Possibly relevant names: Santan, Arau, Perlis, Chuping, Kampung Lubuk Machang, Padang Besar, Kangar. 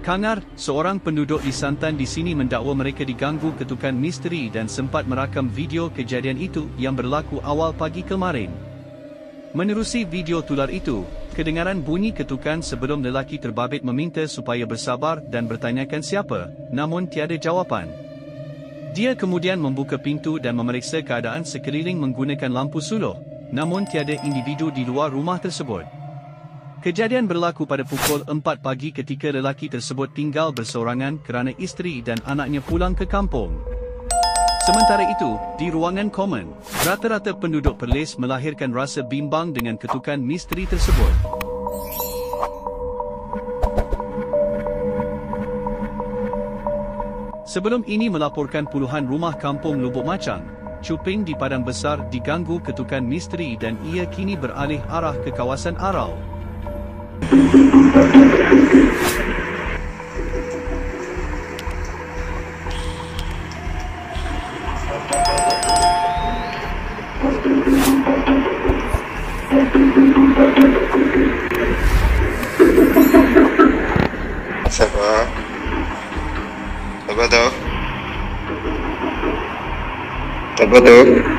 Kangar, seorang penduduk di Santan di sini mendakwa mereka diganggu ketukan misteri dan sempat merakam video kejadian itu yang berlaku awal pagi kemarin. Menerusi video tular itu, kedengaran bunyi ketukan sebelum lelaki terbabit meminta supaya bersabar dan bertanyakan siapa, namun tiada jawapan. Dia kemudian membuka pintu dan memeriksa keadaan sekeliling menggunakan lampu suluh, namun tiada individu di luar rumah tersebut. Kejadian berlaku pada pukul 4 pagi ketika lelaki tersebut tinggal bersorangan kerana isteri dan anaknya pulang ke kampung. Sementara itu, di ruangan komen, rata-rata penduduk Perlis melahirkan rasa bimbang dengan ketukan misteri tersebut. Sebelum ini melaporkan puluhan rumah Kampung Lubuk Machang, Chuping di Padang Besar diganggu ketukan misteri dan ia kini beralih arah ke kawasan Arau. Sabar.